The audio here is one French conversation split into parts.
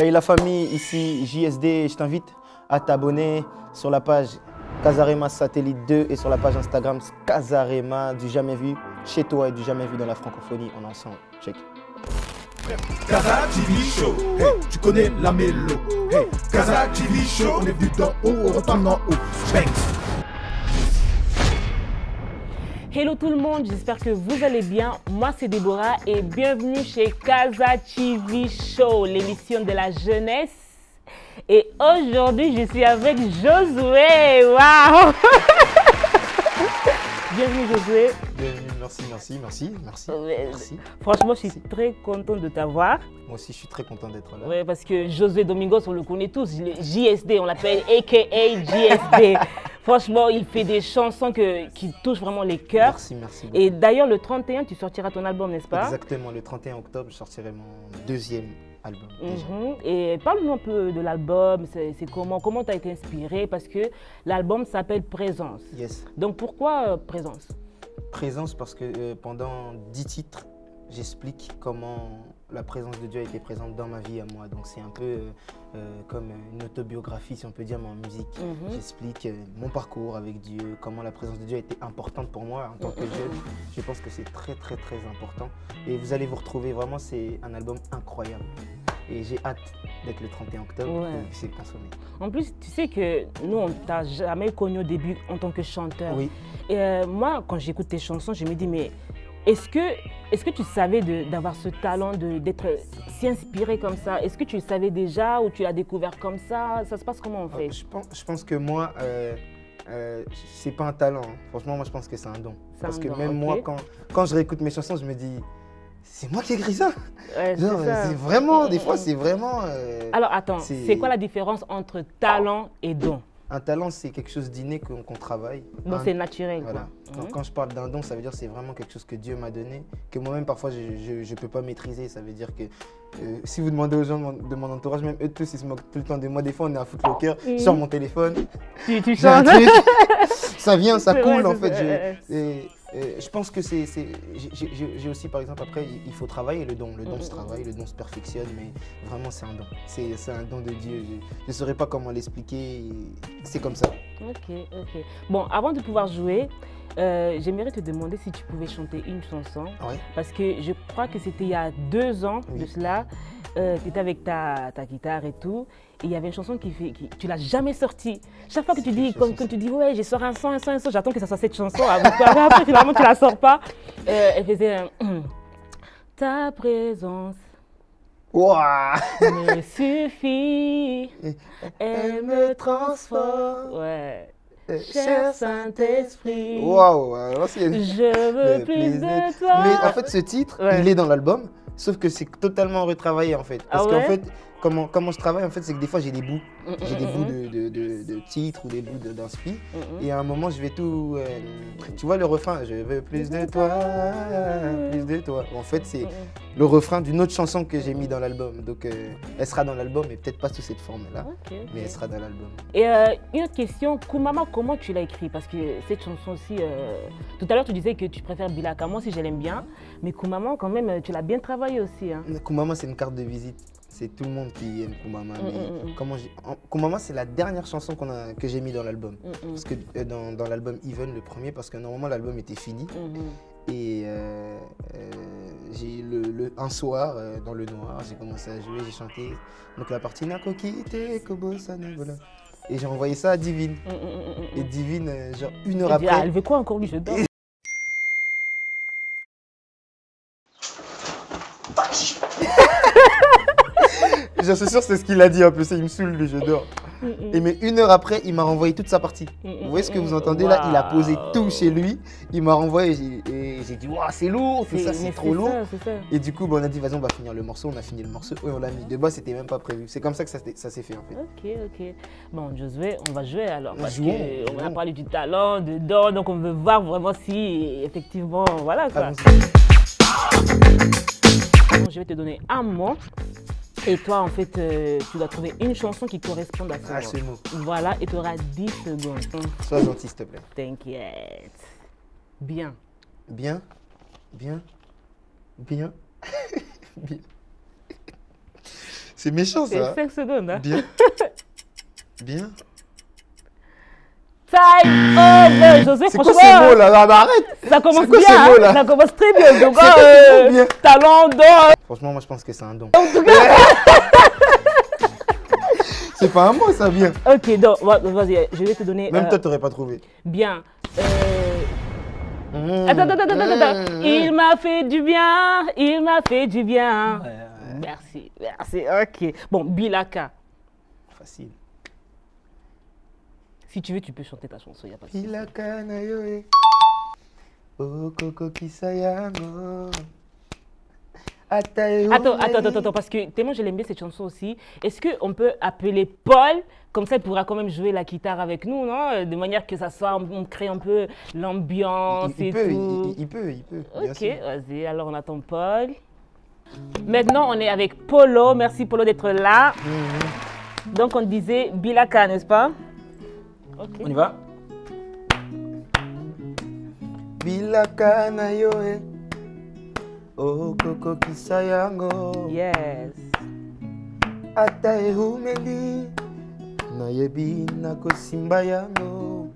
Et la famille ici, JSD, je t'invite à t'abonner sur la page Casa Rhema Satellite 2 et sur la page Instagram Casa Rhema, du jamais vu chez toi et du jamais vu dans la francophonie. On est ensemble. Check. Casa TV Show, hey, tu connais la mélo. Hey, Casa TV Show, on est venu d'en haut, on retombe en haut. Banks. Hello tout le monde, j'espère que vous allez bien. Moi c'est Déborah et bienvenue chez Casa TV Show, l'émission de la jeunesse. Et aujourd'hui, je suis avec Josué. Waouh! Bienvenue Josué. Bienvenue, merci. Franchement, je suis très contente de t'avoir. Moi aussi, je suis très contente d'être là. Oui, parce que Josué Domingos, on le connaît tous, le JSD, on l'appelle AKA JSD. Franchement, il fait des chansons qui touchent vraiment les cœurs. Merci, merci beaucoup. Et d'ailleurs, le 31, tu sortiras ton album, n'est-ce pas? Exactement, le 31 octobre, je sortirai mon deuxième album. Déjà. Et parle-nous un peu de l'album, c'est comment tu as été inspiré? Parce que l'album s'appelle Présence. Yes. Donc pourquoi Présence? Présence parce que pendant 10 titres, j'explique comment la présence de Dieu a été présente dans ma vie à moi. Donc c'est un peu comme une autobiographie, si on peut dire, mais en musique. J'explique mon parcours avec Dieu, comment la présence de Dieu a été importante pour moi en tant que jeune. Je pense que c'est très très très important. Et vous allez vous retrouver, vraiment c'est un album incroyable. Et j'ai hâte d'être le 31 octobre et que c'est consommé. En plus, tu sais que nous, on ne t'a jamais connu au début en tant que chanteur. Oui. Et moi, quand j'écoute tes chansons, je me dis, mais... Est-ce que tu savais d'avoir ce talent, d'être si inspiré comme ça? Est-ce que tu le savais déjà ou tu l'as découvert comme ça? Ça se passe comment en fait? Je pense que moi, c'est pas un talent. Franchement, moi je pense que c'est un don. Parce que même moi, quand je réécoute mes chansons, je me dis... C'est moi qui ai écrit ça. Ouais, c'est vraiment, des fois c'est vraiment... Alors attends, c'est quoi la différence entre talent et don? Un talent, c'est quelque chose d'inné qu'on travaille. Donc c'est naturel. Voilà. Quoi. Quand je parle d'un don, ça veut dire que c'est vraiment quelque chose que Dieu m'a donné, que moi-même parfois je ne peux pas maîtriser. Ça veut dire que si vous demandez aux gens de mon entourage, même eux tous, ils se moquent tout le temps de moi. Des fois, on est à foutre le cœur, je sors mon téléphone, tu chantes. Ça vient, ça coule en fait. Je pense que c'est... J'ai aussi, par exemple, après, il faut travailler le don. Le don se travaille, le don se perfectionne, mais vraiment, c'est un don. C'est un don de Dieu. Je ne saurais pas comment l'expliquer. C'est comme ça. Ok, ok. Bon, avant de pouvoir jouer, j'aimerais te demander si tu pouvais chanter une chanson. Ouais. Parce que je crois que c'était il y a 2 ans de cela. Tu étais avec ta guitare et tout. Et il y avait une chanson qui tu l'as jamais sortie. Chaque fois que tu dis, ouais, j'ai sorti un son, j'attends que ça soit cette chanson. Après, finalement, tu la sors pas. Elle faisait ta présence. Ouah, me suffit. Elle me transforme. Ouais. Cher Saint-Esprit, wow, je veux plus de toi. Mais en fait, ce titre, il est dans l'album, sauf que c'est totalement retravaillé en fait. Parce qu'en fait, comment je travaille, en fait, c'est que des fois, j'ai des bouts. J'ai des bouts de titres ou des bouts d'inspi. Et à un moment, je vais tout... tu vois le refrain, je veux plus de toi, plus de toi. En fait, c'est le refrain d'une autre chanson que j'ai mis dans l'album. Donc, elle sera dans l'album, mais peut-être pas sous cette forme-là, mais elle sera dans l'album. Et une autre question, Kumama, comment tu l'as écrit? Parce que cette chanson aussi, tout à l'heure, tu disais que tu préfères Bilaka. Moi aussi, je l'aime bien. Mais Kumama, quand même, tu l'as bien travaillé aussi. Hein. Kumama, c'est une carte de visite. C'est tout le monde qui aime Kumama. Kumama, c'est la dernière chanson que j'ai mis dans l'album. Parce que dans l'album Even, le premier, parce que normalement l'album était fini. Et j'ai un soir, dans le noir, j'ai commencé à jouer, j'ai chanté. Donc la partie Nakokite, Kobo, voilà. Et j'ai envoyé ça à Divine. Et Divine, genre 1 heure après. Elle veut quoi encore lui? Je dors. Je suis sûr que c'est ce qu'il a dit en plus, il me saoule lui, je dors. Et mais 1 heure après, il m'a renvoyé toute sa partie. Vous voyez ce que vous entendez là? Il a posé tout chez lui, il m'a renvoyé et j'ai dit waouh, c'est lourd, c'est ça, c'est trop lourd. Et du coup, on a dit vas-y, on va finir le morceau, on a fini le morceau et on l'a mis. De bas, c'était même pas prévu. C'est comme ça que ça s'est fait en fait. Ok, ok. Bon, Josué, on va jouer alors. Parce qu'on a parlé du talent, de don, donc on veut voir vraiment si effectivement, voilà quoi. Bon, je vais te donner un mot. Et toi, en fait, tu dois trouver une chanson qui corresponde à ce mot. Voilà, et tu auras 10 secondes. Sois gentil, s'il te plaît. T'inquiète. Bien. Bien. Bien. Bien. Bien. C'est méchant, ça. 5 secondes. Hein? Bien. Bien. Time over, Josué. C'est quoi ces mots, là? Arrête. Ça commence bien. Hein? Ça commence très bien. Donc, bien. Talent d'or. Franchement, moi, je pense que c'est un don. En tout cas. C'est pas un mot, ça vient. Ok, donc, vas-y, je vais te donner... Même toi, tu n'aurais pas trouvé. Bien. Attends. Il m'a fait du bien, il m'a fait du bien. Ouais. Merci, ok. Bon, Bilaka. Facile. Si tu veux, tu peux chanter ta chanson, il n'y a pas de souci. Bilaka na yoe. Oh, koko kisayango. Attends, parce que tellement je l'aime bien cette chanson aussi. Est-ce qu'on peut appeler Paul? Comme ça, il pourra quand même jouer la guitare avec nous, non? De manière que ça soit, on crée un peu l'ambiance et tout. Il peut. Ok, vas-y, alors on attend Paul. Maintenant, on est avec Polo. Merci Polo d'être là. Donc, on disait Bilaka, n'est-ce pas? Okay. On y va. Bilaka na yoe. Oh, koko kisayango. Yes. Atae humeli. Na yebi na kosimba yango.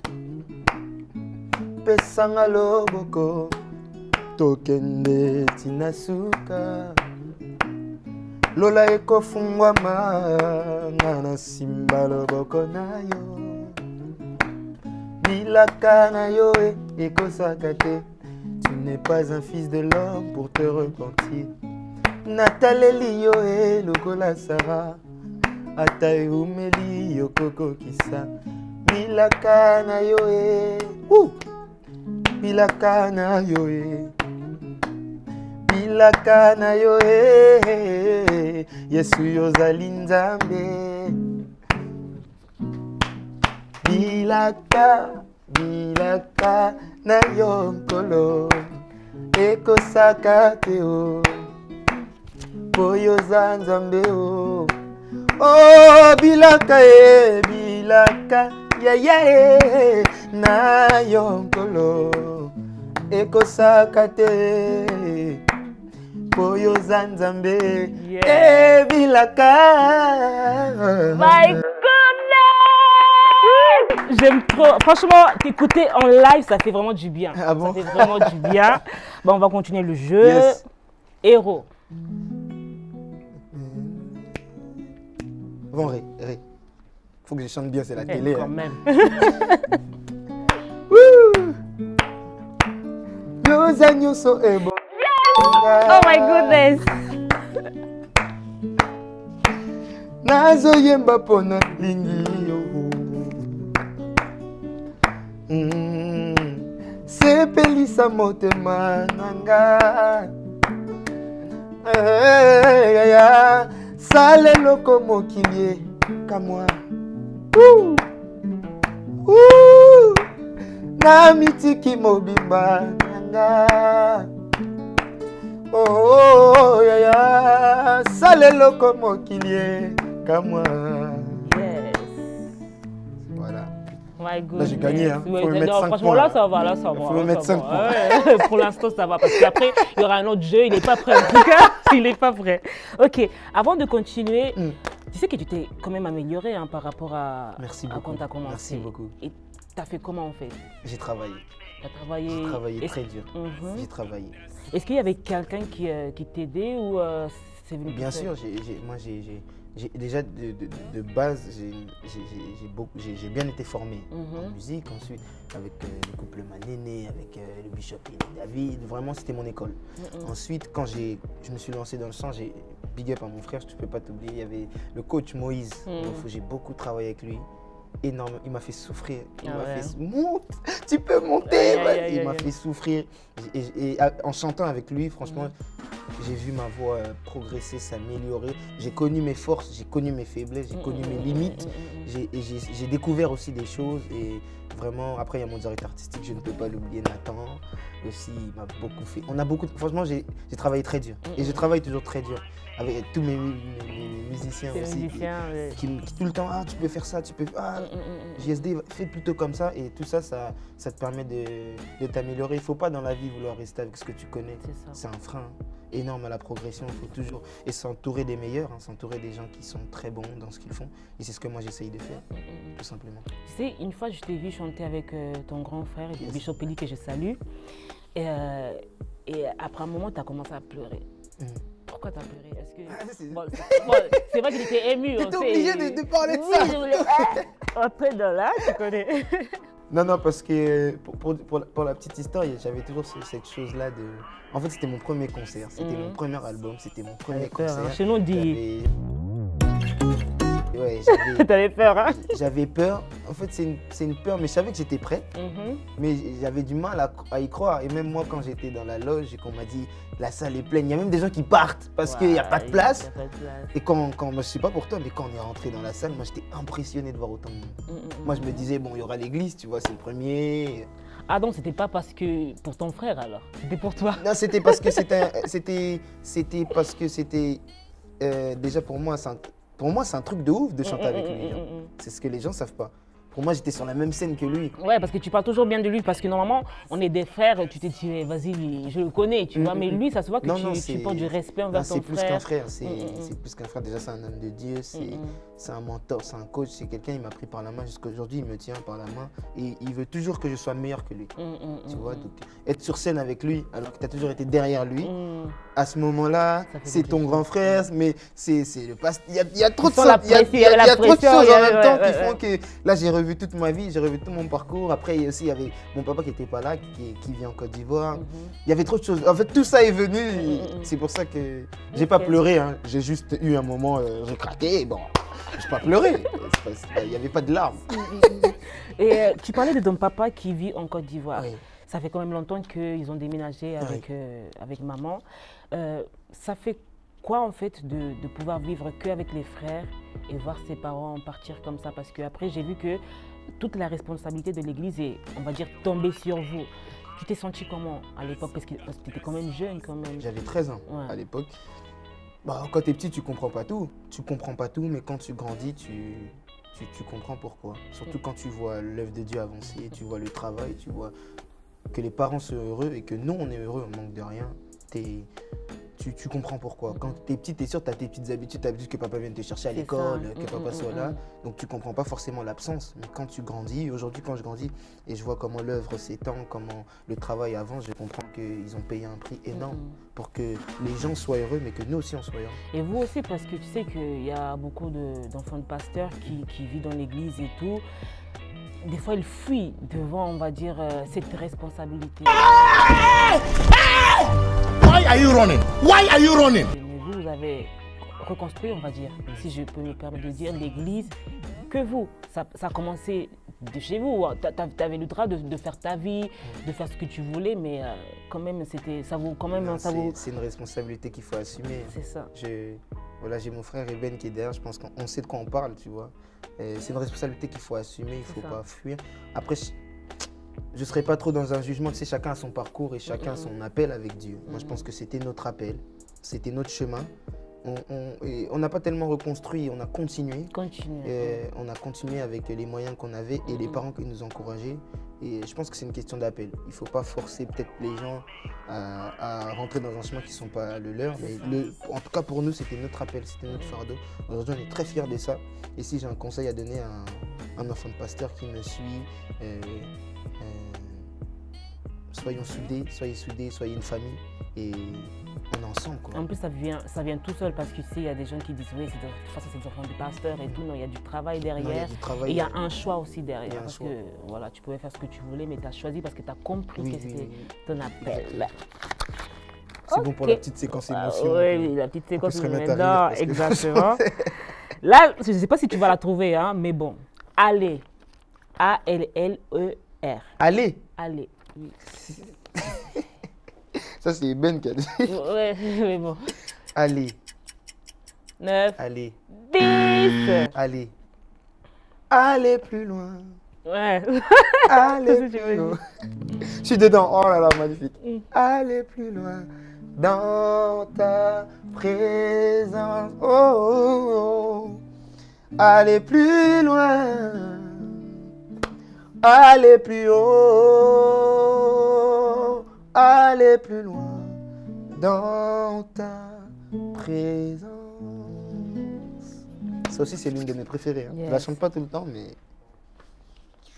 Pesanga loboko. Tokende tinasuka. Lola eko fungwa ma. Nana simba loboko na yo. Bilaka na yo eko sakate. Tu n'es pas un fils de l'homme pour te repentir. Nathalie Yoé, Lokola Sarah. Atae Umeli, Yokoko Kisa. Bilaka na Yoé. Bilaka na Yoé. Bilaka na Yoé. Yesu Yozali Nzambe. Bilaka. Bilaka na yo nkolo eko sakate o poyo za nzambe o. Oh bilaka e bilaka ya ye na yo nkolo eko sakate poyo za nzambe e bilaka. J'aime trop. Franchement, t'écouter en live, ça fait vraiment du bien. Ah bon? Ça fait vraiment du bien. Bon, on va continuer le jeu. Yes. Héros. Bon, Ré. Faut que je chante bien, c'est la télé. Quand même. Oh my goodness. Nazo yemba pona lingi. Sepelisa motema nanga sale loko mokilie kamwa na mitiki mobimba nanga oh ya sale loko mokilie kamwa. Là, j'ai gagné. Hein. Oui, franchement, là, ça va. Il faut me mettre 5 points. Ouais. Pour l'instant, ça va. Parce qu'après, il y aura un autre jeu. Il n'est pas prêt. En tout cas, il n'est pas prêt. OK. Avant de continuer, tu sais que tu t'es quand même amélioré hein, par rapport à, quand tu as commencé. Merci beaucoup. Et tu as fait comment, en fait? J'ai travaillé. Tu as travaillé? J'ai travaillé très dur. J'ai travaillé. Est-ce qu'il y avait quelqu'un qui t'aidait ou c'est venu? Bien sûr. Moi, j'ai... Déjà, de base, j'ai bien été formé en musique, ensuite avec le couple Manéné, avec le Bishop et David. Vraiment, c'était mon école. Ensuite, quand je me suis lancé dans le chant, j'ai big up à mon frère, je ne peux pas t'oublier, il y avait le coach Moïse. J'ai beaucoup travaillé avec lui. Énorme, il m'a fait souffrir. Il m'a fait monte, tu peux monter. Il m'a fait souffrir. Et en chantant avec lui, franchement, j'ai vu ma voix progresser, s'améliorer. J'ai connu mes forces, j'ai connu mes faiblesses, j'ai connu mes limites. J'ai découvert aussi des choses. Et vraiment, après, il y a mon directeur artistique, je ne peux pas l'oublier, Nathan. Aussi, il m'a beaucoup fait. On a beaucoup. Franchement, j'ai travaillé très dur. Et je travaille toujours très dur. Avec tous mes musiciens aussi. Qui tout le temps, ah, tu peux faire ça, tu peux. Ah, JSD, fais plutôt comme ça. Et tout ça, ça te permet de t'améliorer. Il ne faut pas dans la vie vouloir rester avec ce que tu connais. C'est un frein. énorme à la progression. Il faut toujours s'entourer des meilleurs, hein, s'entourer des gens qui sont très bons dans ce qu'ils font. Et c'est ce que moi j'essaye de faire, tout simplement. Tu sais, une fois je t'ai vu chanter avec ton grand frère, Bishop, que je salue. Et après un moment, tu as commencé à pleurer. Pourquoi tu as pleuré? C'est que... bon, bon, vrai que j'étais ému. Tu étais obligé de parler de ça. Oui, je voulais... Après de là, tu connais. Non, non, parce que pour la petite histoire, j'avais toujours cette chose-là de... En fait, c'était mon premier concert, c'était mon premier album, c'était mon premier concert. Chez nous, dit... Ouais, t'avais peur, hein? J'avais peur. En fait, c'est une peur, mais je savais que j'étais prêt. Mais j'avais du mal à y croire. Et même moi, quand j'étais dans la loge et qu'on m'a dit la salle est pleine, il y a même des gens qui partent parce qu'il n'y a pas de place. Et quand moi, je ne sais pas pour toi, mais quand on est rentré dans la salle, moi, j'étais impressionné de voir autant de monde. Moi, je me disais, bon, il y aura l'église, tu vois, c'est le premier. Ah donc c'était pas parce que pour ton frère alors, c'était pour toi? Non, c'était parce que c'était déjà pour moi, c'est un truc de ouf de chanter avec lui. C'est ce que les gens savent pas. Pour moi, j'étais sur la même scène que lui. Ouais, parce que tu parles toujours bien de lui, parce que normalement, on est des frères, tu te dis, vas-y, je le connais, tu vois, mais lui, ça se voit que tu portes du respect envers ton frère. C'est plus qu'un frère, c'est plus qu'un frère. Déjà, c'est un homme de Dieu, c'est un mentor, c'est un coach, c'est quelqu'un, il m'a pris par la main jusqu'à aujourd'hui, il me tient par la main et il veut toujours que je sois meilleur que lui. Tu vois, donc être sur scène avec lui, alors que tu as toujours été derrière lui, à ce moment-là, c'est ton grand frère, mais c'est le pasteur. Il y a trop de choses en même temps qui font que là, j'ai revu toute ma vie, j'ai revu tout mon parcours. Après, aussi, il y avait mon papa qui n'était pas là, qui vit en Côte d'Ivoire. Il y avait trop de choses. En fait, tout ça est venu. C'est pour ça que j'ai pas pleuré. Hein. J'ai juste eu un moment, j'ai craqué. Bon, j'ai pas pleuré. Il n'y avait pas de larmes. Et tu parlais de ton papa qui vit en Côte d'Ivoire. Oui. Ça fait quand même longtemps qu'ils ont déménagé avec, avec maman. Ça fait quoi en fait de pouvoir vivre qu'avec les frères et voir ses parents partir comme ça? Parce qu'après, j'ai vu que toute la responsabilité de l'église est, on va dire, tombée sur vous. Tu t'es senti comment à l'époque? Parce que tu étais quand même jeune quand même. J'avais 13 ans à l'époque. Bah, quand tu es petit, tu comprends pas tout. Tu comprends pas tout, mais quand tu grandis, tu comprends pourquoi. Surtout quand tu vois l'œuvre de Dieu avancer, tu vois le travail, tu vois que les parents sont heureux et que nous, on est heureux, on manque de rien. Tu comprends pourquoi. Quand tu es petit, tu es sûr, tu as tes petites habitudes. Tu as l'habitude que papa vienne te chercher à l'école, que papa soit là. Donc, tu ne comprends pas forcément l'absence. Mais quand tu grandis, aujourd'hui, quand je grandis et je vois comment l'œuvre s'étend, comment le travail avance, je comprends qu'ils ont payé un prix énorme pour que les gens soient heureux, mais que nous aussi, on soit heureux. Et vous aussi, parce que tu sais qu'il y a beaucoup d'enfants de pasteurs qui vivent dans l'église et tout. Des fois, ils fuient devant, on va dire, cette responsabilité. Why are you running? Why are you running? Vous avez reconstruit, on va dire, si je peux me permettre de dire, l'église que vous. Ça a commencé de chez vous. Tu avais le droit de faire ta vie, de faire ce que tu voulais, mais quand même, ça vaut quand même... C'est une responsabilité qu'il faut assumer. C'est ça. Voilà, j'ai mon frère Eben qui est derrière, je pense qu'on sait de quoi on parle, tu vois. C'est une responsabilité qu'il faut assumer, il ne faut pas fuir. Après, je ne serais pas trop dans un jugement, tu sais, chacun a son parcours et chacun a son appel avec Dieu. Moi, je pense que c'était notre appel, c'était notre chemin. On n'a pas tellement reconstruit, on a continué. On a continué avec les moyens qu'on avait et les parents qui nous encourageaient. Et je pense que c'est une question d'appel. Il ne faut pas forcer peut-être les gens à rentrer dans un chemin qui ne sont pas le leur. Mais en tout cas, pour nous, c'était notre appel, c'était notre fardeau. Aujourd'hui, on est très fiers de ça. Et si j'ai un conseil à donner à un enfant de pasteur qui me suit, soyez soudés, soyez une famille. Et on est ensemble, quoi. En plus, ça vient tout seul parce que tu sais, il y a des gens qui disent oui, de toute façon, c'est des enfants de pasteur et tout. Non, il y a du travail derrière. Et il y a un choix aussi derrière. Parce que voilà, tu pouvais faire ce que tu voulais, mais tu as choisi parce que tu as compris que c'était ton appel. C'est bon pour la petite séquence émotion. Oui, la petite séquence émotion. Exactement. Là, je ne sais pas si tu vas la trouver, hein, mais bon. Allez. A-L-L-E-R. Allez. Allez. Oui. Ça, c'est Ben qui a dit. Ouais, mais bon. Allez. 9. Allez. 10. Allez. Allez plus loin. Ouais. Allez plus loin. Je suis dedans. Oh là là, magnifique. Allez plus loin. Dans ta présence. Oh, oh, oh. Allez plus loin. Allez plus haut. Aller plus loin dans ta présence. Ça aussi, c'est l'une de mes préférées. Hein. Yes. Je la chante pas tout le temps, mais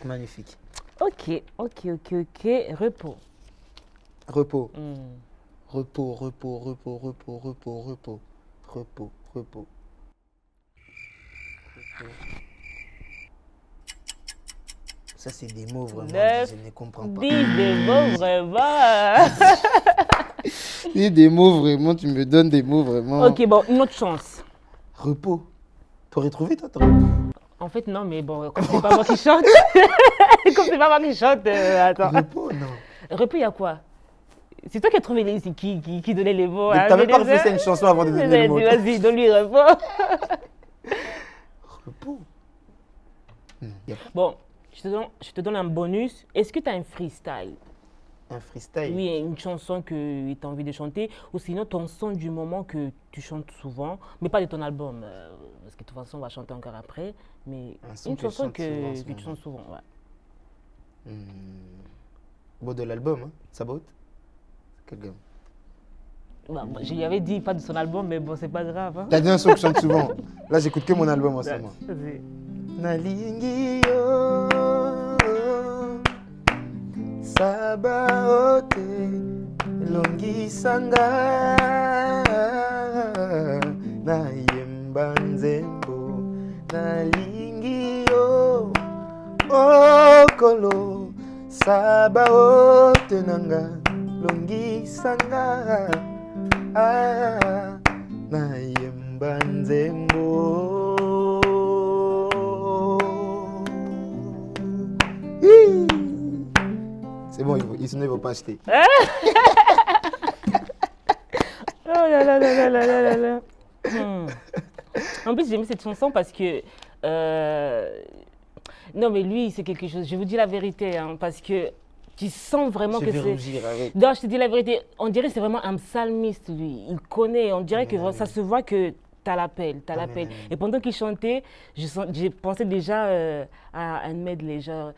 magnifique. Ok, ok, ok, ok. Repos. Repos. Mm. Repos, repos, repos, repos, repos, repos, repos, repos. Ça, c'est des mots vraiment que je ne comprends pas. Dis des mots vraiment. Dis des mots vraiment, tu me donnes des mots vraiment. Ok, bon, une autre chance. Repos. Tu aurais trouvé, toi, ton repos? En fait, non, mais bon, comme c'est pas moi qui chante. Comme c'est pas moi qui chante, attends. Repos, non. Repos, il y a quoi? C'est toi qui as trouvé les... qui donnait les mots. Mais hein, t'as même pas refusé une chanson avant de donner les mots. Vas-y, donne-lui repos. Repos. Bon. Je te donne un bonus. Est-ce que tu as un freestyle? Un freestyle? Oui, une chanson que tu as envie de chanter. Ou sinon, ton son du moment que tu chantes souvent, mais pas de ton album. Parce que de toute façon, on va chanter encore après. Mais une chanson que tu chantes souvent. Ouais. Mmh. Bon, de l'album, hein? Sabote? Quelle gamme? Bah, je lui avais dit pas de son album, mais bon, c'est pas grave. Hein? Tu as dit un son que je chante souvent. Là, j'écoute que mon album en ce moment. Sabaote longisanga na yemba nzembo nalingio okolo sabaote nanga longisanga na yemba nzembo. C'est bon, sinon ils ne vont pas acheter. Oh là là là là là là là. En plus, j'ai mis cette chanson parce que... Non, mais lui, c'est quelque chose. Je vous dis la vérité, hein, parce que tu sens vraiment que c'est... Non, je te dis la vérité. On dirait que c'est vraiment un psalmiste, lui. Il connaît. On dirait que ça se voit que... T'as l'appel, t'as l'appel. Et pendant qu'il chantait, j'ai pensé déjà à un medley, genre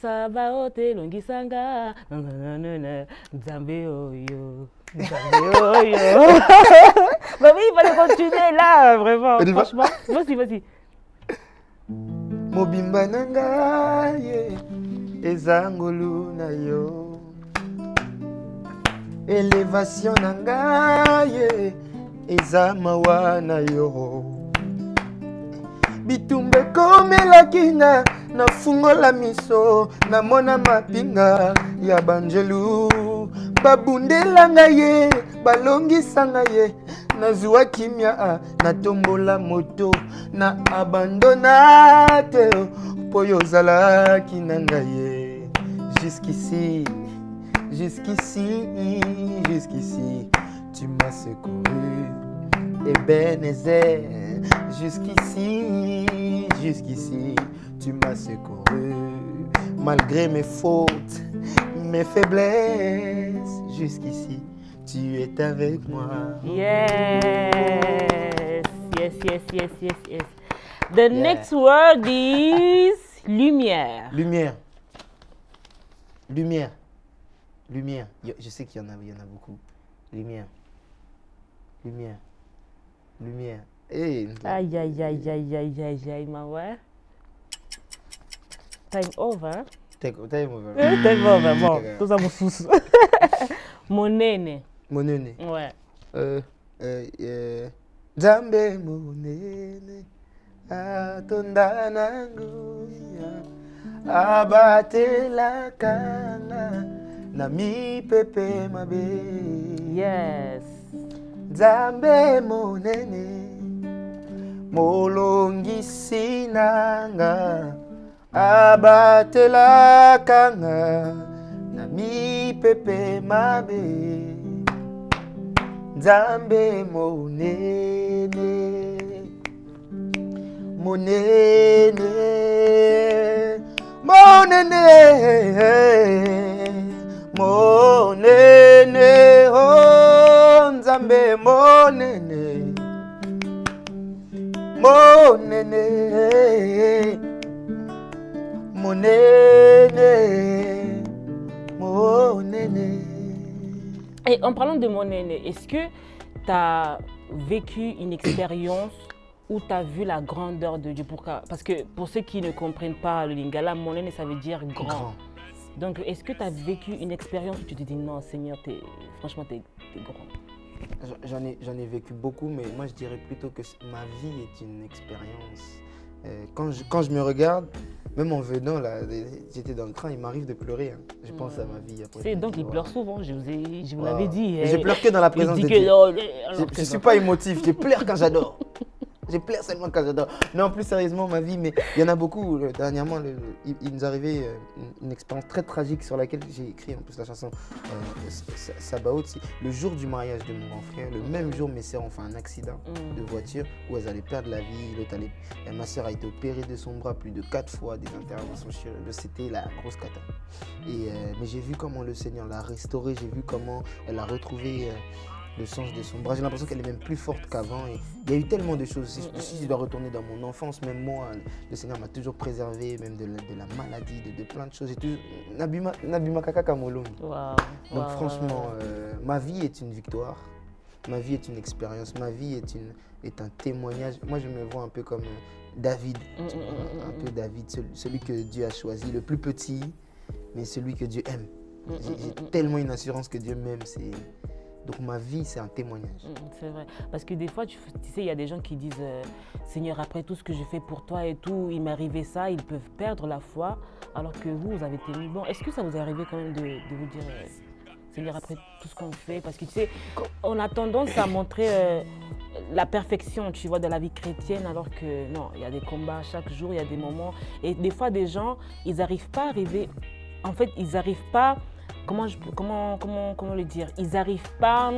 Sabaote longisanga, Nzambe oyo, Nzambe oyo. Bah oui, il fallait continuer là, vraiment. Franchement, vas-y, vas-y. Mobimba nanga ye, ezangolu na yo, élévation nanga ye. Ezama wana yo bitumbe komela kinga na fungo la miso na mona mapinga ya banjelu babundela ngaye balongisa ngaye na zuwa kimya na tombola moto na abandona te poyo zala kinanga ye jusqu'ici jusqu'ici jusqu'ici tu m'as secouru, Ebenezer, jusqu'ici, jusqu'ici, tu m'as secouru, malgré mes fautes, mes faiblesses, jusqu'ici, tu es avec moi. Yes, yes, yes, yes, yes, yes. The next word is lumière. Lumière. Lumière. Lumière. Je sais qu'il y en a, il y en a beaucoup. Lumière. Lumière. Lumière. Hey. Aïe, aïe, aïe, aïe, aïe, aïe, aïe, ma ouais. Time over. Time over. Time over, bon. Tout ça, mon souci. Mon néné. Mon néné. Ouais. Djambe, mon néné. Atondananguya. Abate la cana. Nami pepe mabe. Yes. Zambe monene molongi sinanga abatela kanga na mi pepe mabe zambe monene monene monene monene oh nzambe monene monene monene monene. Et en parlant de mon aîné, est-ce que tu as vécu une expérience où tu as vu la grandeur de Dieu? Pourquoi? Parce que pour ceux qui ne comprennent pas le lingala, mon aîné, ça veut dire grand. Donc, est-ce que tu as vécu une expérience où tu te dis non, Seigneur, franchement, tu es grand? J'en ai vécu beaucoup, mais moi, je dirais plutôt que ma vie est une expérience. Quand je me regarde, même en venant, j'étais dans le train, il m'arrive de pleurer. Hein. Je pense à ma vie. Après, donc, il pleure souvent, je vous l'avais dit. Je pleure que dans la présence de Dieu. Je ne suis pas émotif, je pleure quand j'adore. Je pleure seulement quand j'adore. Non, plus sérieusement, ma vie, mais il y en a beaucoup. Dernièrement, il nous arrivait une expérience très tragique sur laquelle j'ai écrit en plus la chanson Sabaoth. C'est le jour du mariage de mon grand frère. Le même jour, mes sœurs ont fait un accident de voiture où elles allaient perdre la vie. Ma sœur a été opérée de son bras plus de 4 fois, des interventions chirurgicales. C'était la grosse cata. Mais j'ai vu comment le Seigneur l'a restaurée. J'ai vu comment elle a retrouvé le sens de son bras. J'ai l'impression qu'elle est même plus forte qu'avant. Il y a eu tellement de choses. Si je dois retourner dans mon enfance, même moi, le Seigneur m'a toujours préservé, même de la maladie, de plein de choses. Nabima Kaka Kamolo. Donc franchement, ma vie est une victoire. Ma vie est une expérience. Ma vie est un témoignage. Moi, je me vois un peu comme David. Un peu David, celui que Dieu a choisi, le plus petit, mais celui que Dieu aime. J'ai tellement une assurance que Dieu m'aime. Donc ma vie, c'est un témoignage. C'est vrai. Parce que des fois, tu sais, il y a des gens qui disent « Seigneur, après tout ce que je fais pour toi et tout, il m'est arrivé ça, ils peuvent perdre la foi, alors que vous avez tenu bon. » Est-ce que ça vous est arrivé quand même de vous dire « Seigneur, après tout ce qu'on fait ?» Parce que tu sais, on a tendance à montrer la perfection, tu vois, de la vie chrétienne, alors que non, il y a des combats chaque jour, il y a des moments. Et des fois, des gens, ils n'arrivent pas à arriver... En fait, ils n'arrivent pas... Comment le dire? Ils n'arrivent pas.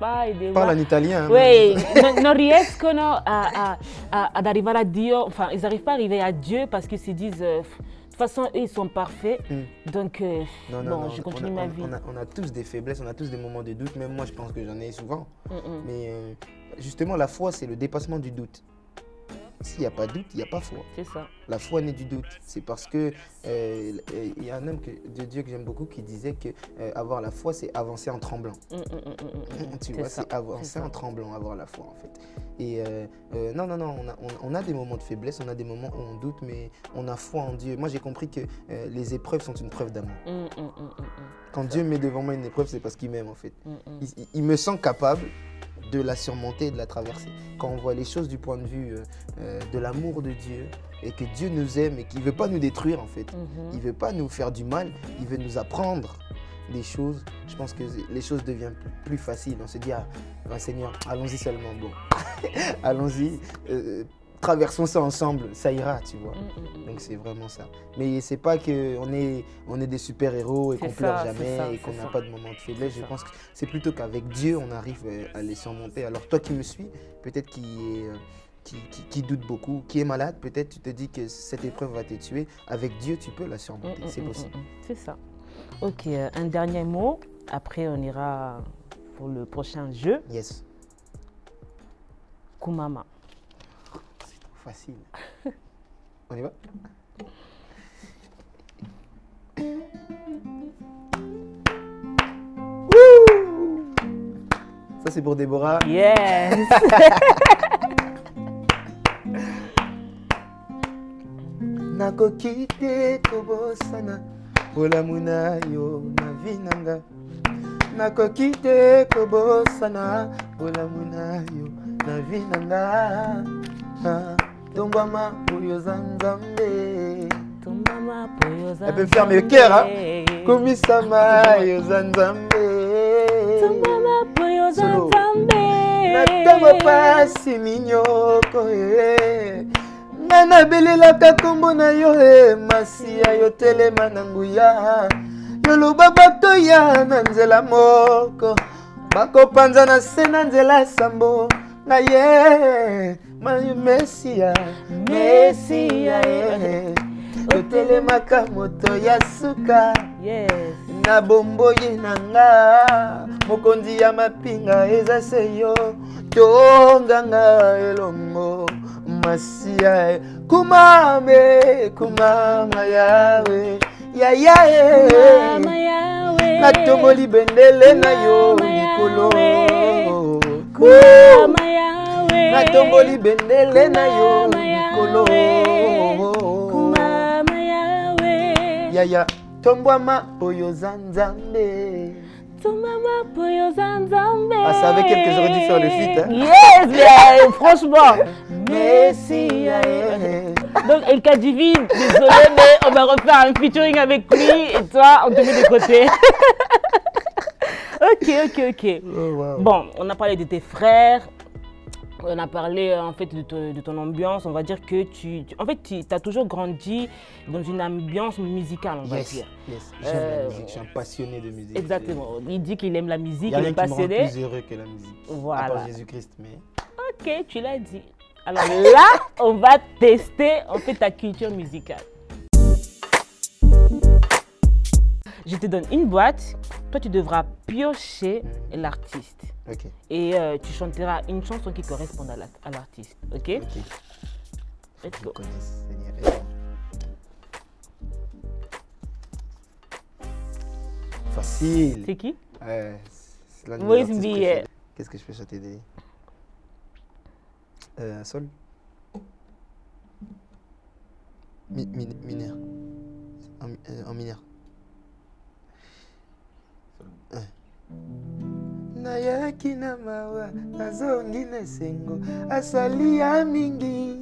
Parle en italien. Oui, non riescono ad arrivare a Dio. Enfin, ils n'arrivent pas à arriver à Dieu parce qu'ils se disent, de toute façon, eux, ils sont parfaits. Donc, non, je continue ma vie. On a tous des faiblesses, on a tous des moments de doute. Même moi, je pense que j'en ai souvent. Mais justement, la foi, c'est le dépassement du doute. S'il n'y a pas de doute, il n'y a pas foi. C'est ça. La foi naît du doute. C'est parce que il y a un homme de Dieu que j'aime beaucoup qui disait que avoir la foi, c'est avancer en tremblant. Tu vois, c'est avancer en tremblant, avoir la foi en fait. Et non, on a des moments de faiblesse, on a des moments où on doute, mais on a foi en Dieu. Moi, j'ai compris que les épreuves sont une preuve d'amour. Quand Dieu met devant moi une épreuve, c'est parce qu'il m'aime en fait. Il me sent capable de la surmonter, de la traverser. Quand on voit les choses du point de vue de l'amour de Dieu et que Dieu nous aime et qu'il ne veut pas nous détruire en fait, il ne veut pas nous faire du mal, il veut nous apprendre des choses, je pense que les choses deviennent plus faciles. On se dit, ah ben, Seigneur, allons-y seulement, bon, allons-y, traversons ça ensemble, ça ira, tu vois. Donc c'est vraiment ça. Mais c'est pas qu'on est des super-héros et qu'on pleure jamais et qu'on n'a pas de moment de faiblesse. Je pense que c'est plutôt qu'avec Dieu, on arrive à les surmonter. Alors toi qui me suis, peut-être qui doute beaucoup, qui est malade, peut-être tu te dis que cette épreuve va te tuer. Avec Dieu, tu peux la surmonter, c'est possible. C'est ça. Ok, un dernier mot. Après, on ira pour le prochain jeu. Yes. Kumama. Facile. On y va? Ça, c'est pour Déborah. Yes. Nako kite kobosana pola munayo na vinanga. Nako kite kobosana pola munayo na vinanga. Tombama Puyo Zanzambe. Tombama Puyo Zanzambe. Elle peut faire mes cœurs, hein? Kumisama Yo Zanzambe. Tombama Puyo Zanzambe. Natama Pasi Minyoko. Nana Belela Kakombo na Yohe. Masia Yo Telema Nanguya. Yolo Babato Ya Nanzela Moko. Bako Panzana Senanzela Sambo. Na ye. Messia, Messia, otelemaka moto ya suka, na bombo yenanga, mokonzi ya mapinga eza seyo, tonganga elongo, Masia, kumame, kumama yawe, ya yawe, na tomoli bendele na yo mikolo na tomoli bendele na yo mikolo yaya tombwama oyo zanzambe. Ah, c'est avec elle que j'aurais dû faire le feat. Hein? Yes, mais franchement. Merci. Donc, El Kadivine, désolé, mais on va refaire un featuring avec lui et toi, on te met de côté. Ok. Oh, wow. Bon, on a parlé de tes frères. On a parlé en fait de ton ambiance. On va dire que tu as toujours grandi dans une ambiance musicale, on va dire. Yes, j'aime la musique, je suis un passionné de musique. Exactement, il dit qu'il aime la musique, il est passionné. Il y a rien qui me rend plus heureux que la musique, voilà. À part Jésus-Christ, mais... Ok, tu l'as dit. Alors là, on va tester en fait ta culture musicale. Je te donne une boîte, toi tu devras piocher l'artiste. Okay. Et tu chanteras une chanson qui correspond à l'artiste. Ok? Let's go. Facile. C'est qui? C'est l'un de mes artistes préférés. Qu'est-ce que je peux chanter des... un sol? Mineur. En mineur. Nayaki na mawa nazongi na sengo asali ya mingi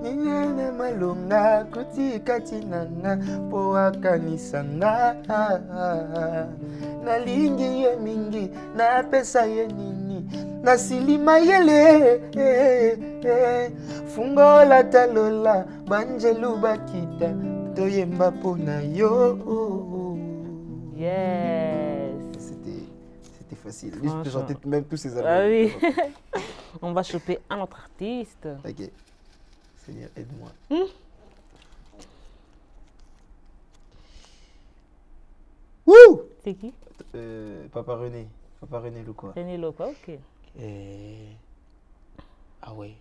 ninyane malonga kutika tinanga poa kanisanga na lingi ya mingi na pesa ya nini na silima yele fungola talola banjelu bakita toyemba pona yo. Yes. C'était facile. Lui, je peux chanter même tous ses amis. Ah oui. On va choper un autre artiste. Ok. Seigneur, aide-moi. Wouh! C'est qui? Papa René. Papa René Loucoy. René Loucoy, ok. Ah ouais.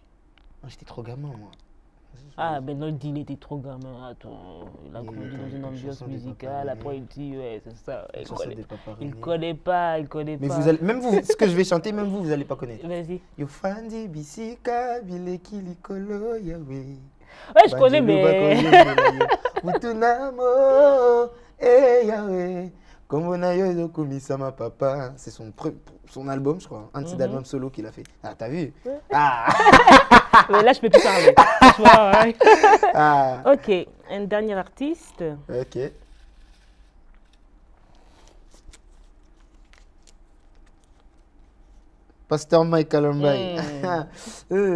J'étais trop gamin, moi. Ah, ben non, il était trop gamin. Attends, il a grandi dans une ambiance musicale. Après, il dit, ouais, c'est ça. Il connaît pas, il connaît pas. Mais vous allez, même vous, ce que je vais chanter, même vous, vous allez pas connaître. Vas-y. Yofandi, Bisika, Bileki, Likolo, Yahweh. Ouais, je connais, mais. Mutunamo, Yahweh. Komonayo, Dokumisama, Papa. C'est son album, je crois. Un de ses albums solo qu'il a fait. Ah, t'as vu? Ah! Mais là, je peux plus parler. Ouais. Ah. Ok, un dernier artiste. Ok. Pasteur Mike Kalambai. Dans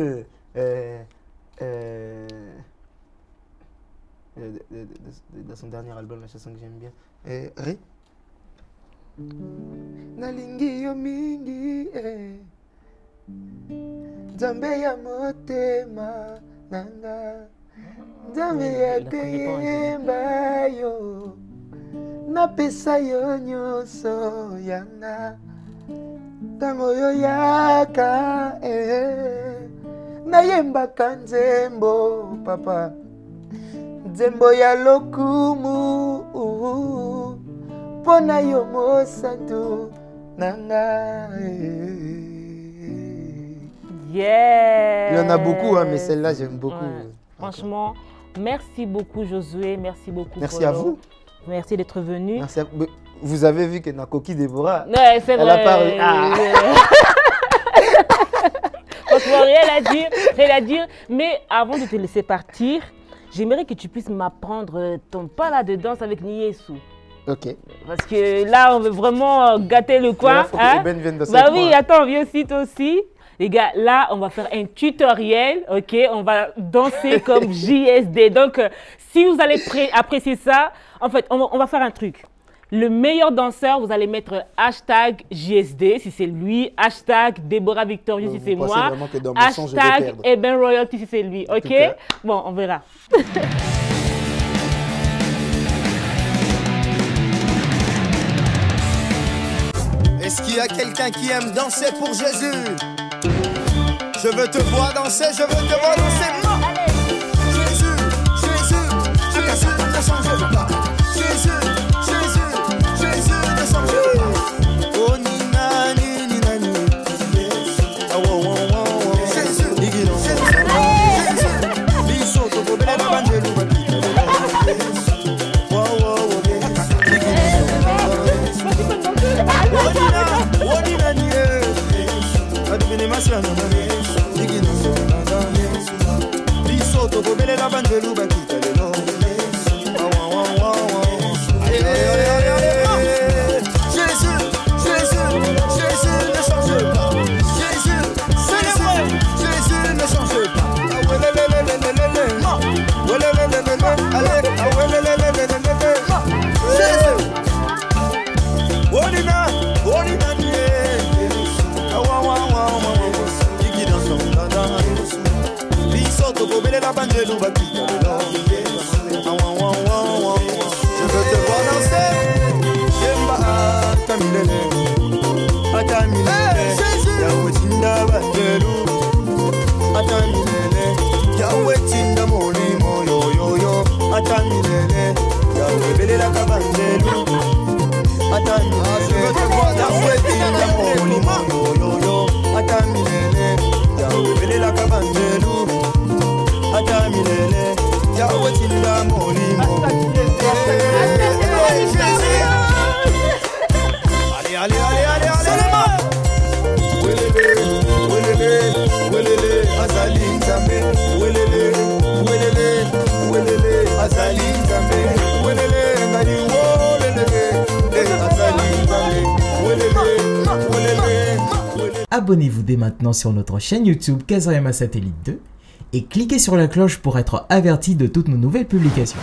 son dernier album, la chanson que j'aime bien. Ré. Nalingi yomingi. Nzambe ya motema nanga Nzambe ya koyemba yo napesa yo nyonso yanga ntango yo yaka nayembaka nzembo papa nzembo ya lokumu mpo na yo mosantu nanga. Yeah. Il y en a beaucoup, hein, mais celle-là, j'aime beaucoup. Ouais. Franchement, merci beaucoup, Josué. Merci beaucoup, merci Polo. À vous. Merci d'être venu. Merci à... Vous avez vu que na coquille Déborah, ouais, c'est vrai. Elle a parlé. Ah. Franchement, rien à dire. Mais avant de te laisser partir, j'aimerais que tu puisses m'apprendre ton pas là de danse avec Nyesu. Ok. Parce que là, on veut vraiment gâter le coin. Là, faut que Eben vienne dans bah oui, coin. Attends, viens aussi, toi aussi. Les gars, là, on va faire un tutoriel, ok? On va danser comme JSD. Donc, si vous allez apprécier ça, en fait, on va faire un truc. Le meilleur danseur, vous allez mettre hashtag JSD, si c'est lui, hashtag Déborah Victorieux, si c'est moi, hashtag Eben Royalty, si c'est lui, ok? Bon, on verra. Est-ce qu'il y a quelqu'un qui aime danser pour Jésus? Je veux te voir danser, je veux te voir danser, non. Jésus, Jésus, Jésus, Jésus, ne change pas. Jésus, Jésus, Abonnez-vous dès maintenant sur notre chaîne YouTube Casa Rhema Satellite 2 et cliquez sur la cloche pour être averti de toutes nos nouvelles publications.